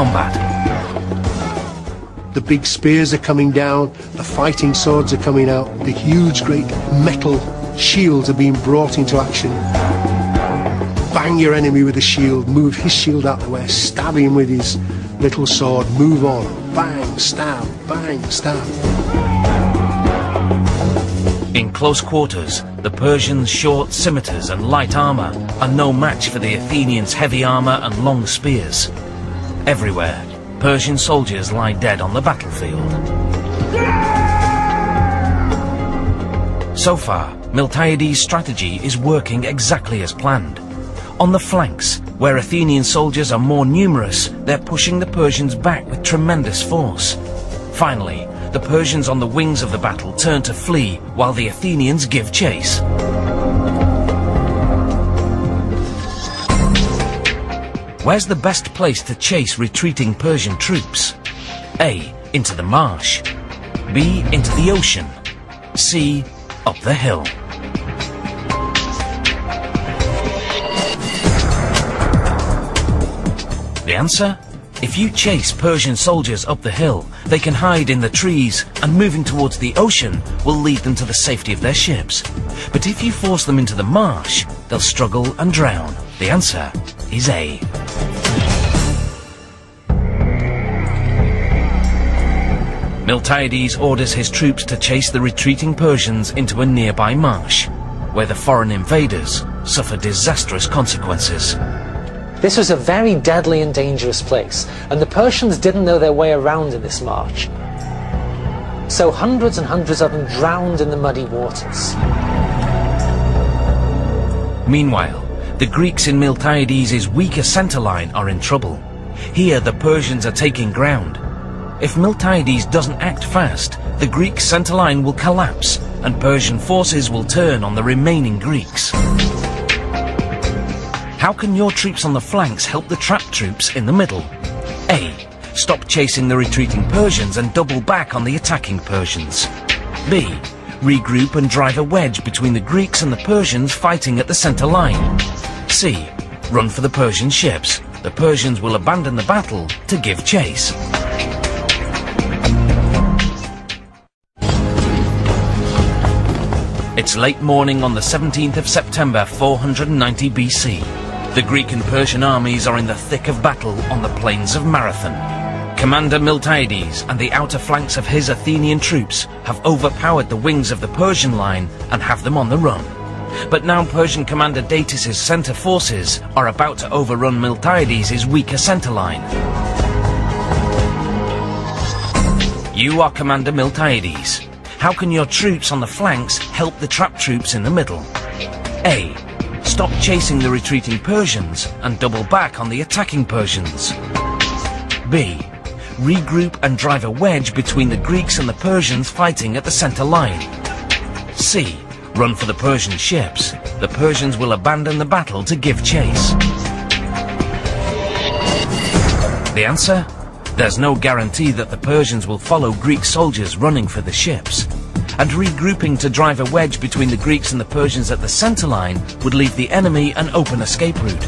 combat. The big spears are coming down, the fighting swords are coming out, the huge great metal shields are being brought into action. Bang your enemy with a shield, move his shield out the way, stab him with his little sword, move on, bang, stab, bang, stab. In close quarters, the Persians' short scimitars and light armour are no match for the Athenians' heavy armour and long spears. Everywhere, Persian soldiers lie dead on the battlefield. So far, Miltiades' strategy is working exactly as planned. On the flanks, where Athenian soldiers are more numerous, they're pushing the Persians back with tremendous force. Finally, the Persians on the wings of the battle turn to flee, while the Athenians give chase. Where's the best place to chase retreating Persian troops? A. Into the marsh. B. Into the ocean. C. Up the hill. The answer? If you chase Persian soldiers up the hill, they can hide in the trees, and moving towards the ocean will lead them to the safety of their ships. But if you force them into the marsh, they'll struggle and drown. The answer is A. Miltiades orders his troops to chase the retreating Persians into a nearby marsh, where the foreign invaders suffer disastrous consequences. This was a very deadly and dangerous place, and the Persians didn't know their way around in this marsh. So hundreds and hundreds of them drowned in the muddy waters. Meanwhile, the Greeks in Miltiades' weaker centerline are in trouble. Here the Persians are taking ground. If Miltiades doesn't act fast, the Greek centerline will collapse, and Persian forces will turn on the remaining Greeks. How can your troops on the flanks help the trapped troops in the middle? A. Stop chasing the retreating Persians and double back on the attacking Persians. B. Regroup and drive a wedge between the Greeks and the Persians fighting at the center line. C. Run for the Persian ships. The Persians will abandon the battle to give chase. It's late morning on the 17th of September 490 BC. The Greek and Persian armies are in the thick of battle on the plains of Marathon. Commander Miltiades and the outer flanks of his Athenian troops have overpowered the wings of the Persian line and have them on the run. But now Persian commander Datis' centre forces are about to overrun Miltiades' weaker centre line. You are Commander Miltiades. How can your troops on the flanks help the trapped troops in the middle? A. Stop chasing the retreating Persians and double back on the attacking Persians. B. Regroup and drive a wedge between the Greeks and the Persians fighting at the center line. C. Run for the Persian ships. The Persians will abandon the battle to give chase. The answer? There's no guarantee that the Persians will follow Greek soldiers running for the ships. And regrouping to drive a wedge between the Greeks and the Persians at the center line would leave the enemy an open escape route.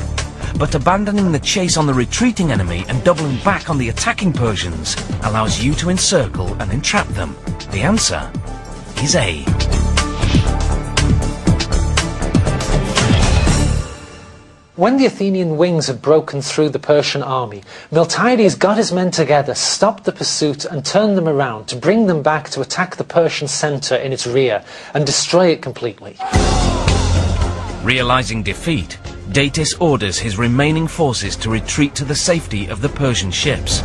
But abandoning the chase on the retreating enemy and doubling back on the attacking Persians allows you to encircle and entrap them. The answer is A. When the Athenian wings had broken through the Persian army, Miltiades got his men together, stopped the pursuit and turned them around to bring them back to attack the Persian centre in its rear and destroy it completely. Realising defeat, Datis orders his remaining forces to retreat to the safety of the Persian ships.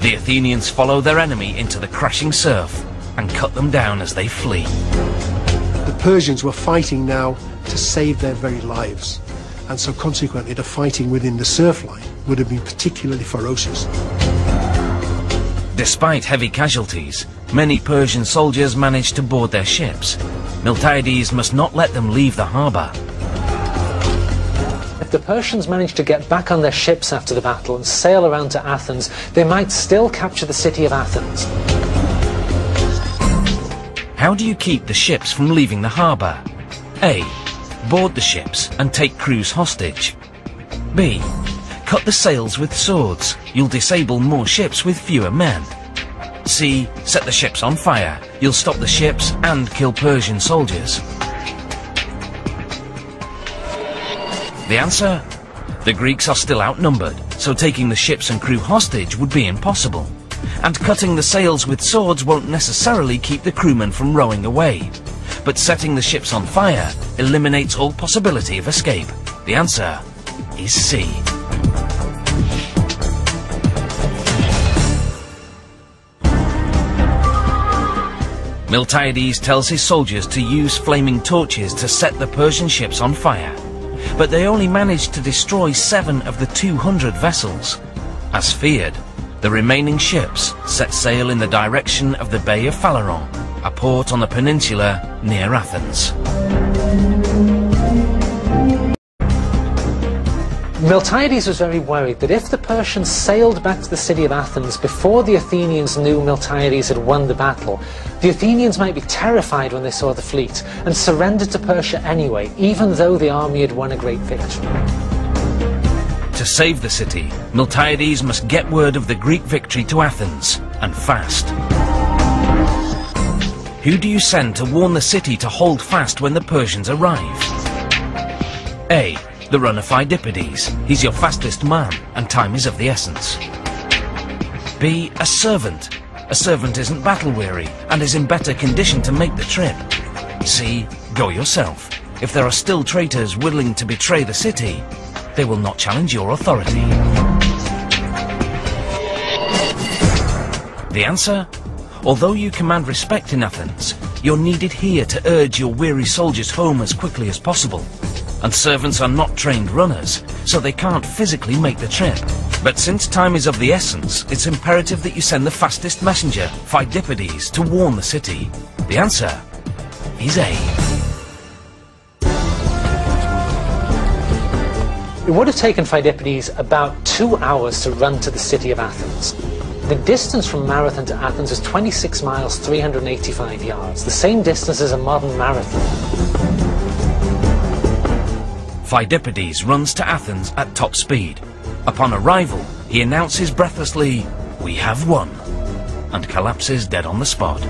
The Athenians follow their enemy into the crashing surf and cut them down as they flee. The Persians were fighting now to save their very lives. And so consequently the fighting within the surf line would have been particularly ferocious. Despite heavy casualties, many Persian soldiers managed to board their ships. Miltiades must not let them leave the harbour. If the Persians managed to get back on their ships after the battle and sail around to Athens, they might still capture the city of Athens. How do you keep the ships from leaving the harbour? A. Board the ships and take crews hostage. B. cut the sails with swords. You'll disable more ships with fewer men. C. Set the ships on fire. You'll stop the ships and kill Persian soldiers. The answer? The Greeks are still outnumbered, so taking the ships and crew hostage would be impossible. And cutting the sails with swords won't necessarily keep the crewmen from rowing away. But setting the ships on fire eliminates all possibility of escape. The answer is C. Miltiades tells his soldiers to use flaming torches to set the Persian ships on fire, but they only managed to destroy 7 of the 200 vessels. As feared, the remaining ships set sail in the direction of the Bay of Phaleron, a port on the peninsula near Athens. Miltiades was very worried that if the Persians sailed back to the city of Athens before the Athenians knew Miltiades had won the battle, the Athenians might be terrified when they saw the fleet and surrendered to Persia anyway, even though the army had won a great victory. To save the city, Miltiades must get word of the Greek victory to Athens, and fast. Who do you send to warn the city to hold fast when the Persians arrive? A. The runner Pheidippides. He's your fastest man, and time is of the essence. B. A servant. A servant isn't battle-weary, and is in better condition to make the trip. C. Go yourself. If there are still traitors willing to betray the city, they will not challenge your authority. The answer? Although you command respect in Athens, you're needed here to urge your weary soldiers home as quickly as possible. And servants are not trained runners, so they can't physically make the trip. But since time is of the essence, it's imperative that you send the fastest messenger, Pheidippides, to warn the city. The answer is A. It would have taken Pheidippides about 2 hours to run to the city of Athens. The distance from Marathon to Athens is 26 miles, 385 yards, the same distance as a modern marathon. Pheidippides runs to Athens at top speed. Upon arrival, he announces breathlessly, "We have won," and collapses dead on the spot.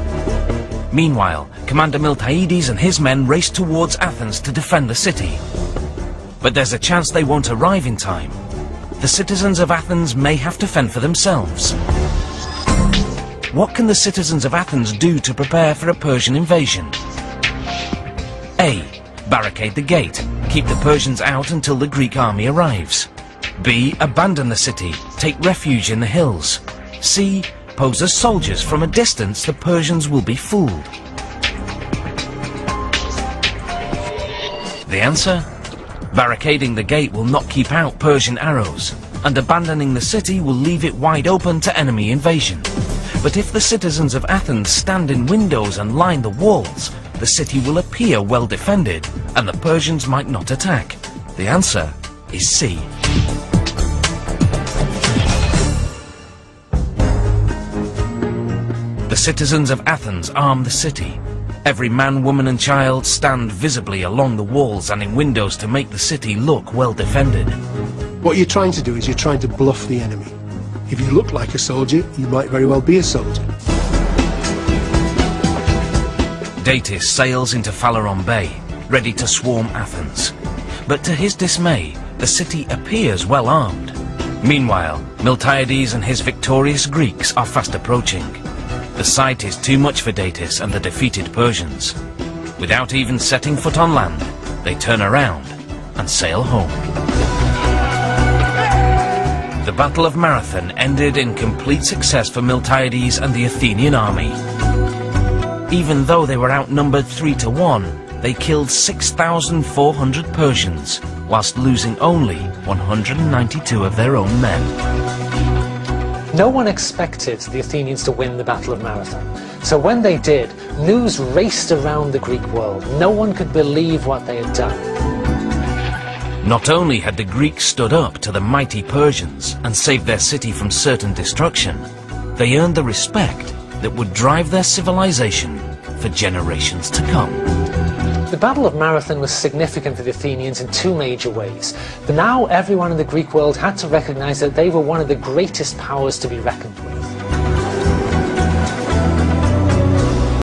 Meanwhile, Commander Miltiades and his men race towards Athens to defend the city. But there's a chance they won't arrive in time. The citizens of Athens may have to fend for themselves. What can the citizens of Athens do to prepare for a Persian invasion? A. Barricade the gate. Keep the Persians out until the Greek army arrives. B. Abandon the city. Take refuge in the hills. C. Pose as soldiers from a distance. The Persians will be fooled. The answer? Barricading the gate will not keep out Persian arrows, and abandoning the city will leave it wide open to enemy invasion. But if the citizens of Athens stand in windows and line the walls, the city will appear well defended, and the Persians might not attack. The answer is C. The citizens of Athens arm the city. Every man, woman and child stand visibly along the walls and in windows to make the city look well defended. What you're trying to do is you're trying to bluff the enemy. If you look like a soldier, you might very well be a soldier. Datis sails into Phaleron Bay, ready to swarm Athens. But to his dismay, the city appears well armed. Meanwhile, Miltiades and his victorious Greeks are fast approaching. The sight is too much for Datis and the defeated Persians. Without even setting foot on land, they turn around and sail home. The Battle of Marathon ended in complete success for Miltiades and the Athenian army. Even though they were outnumbered 3 to 1, they killed 6,400 Persians, whilst losing only 192 of their own men. No one expected the Athenians to win the Battle of Marathon. So when they did, news raced around the Greek world. No one could believe what they had done. Not only had the Greeks stood up to the mighty Persians and saved their city from certain destruction, they earned the respect that would drive their civilization for generations to come. The Battle of Marathon was significant for the Athenians in two major ways. But now everyone in the Greek world had to recognize that they were one of the greatest powers to be reckoned with.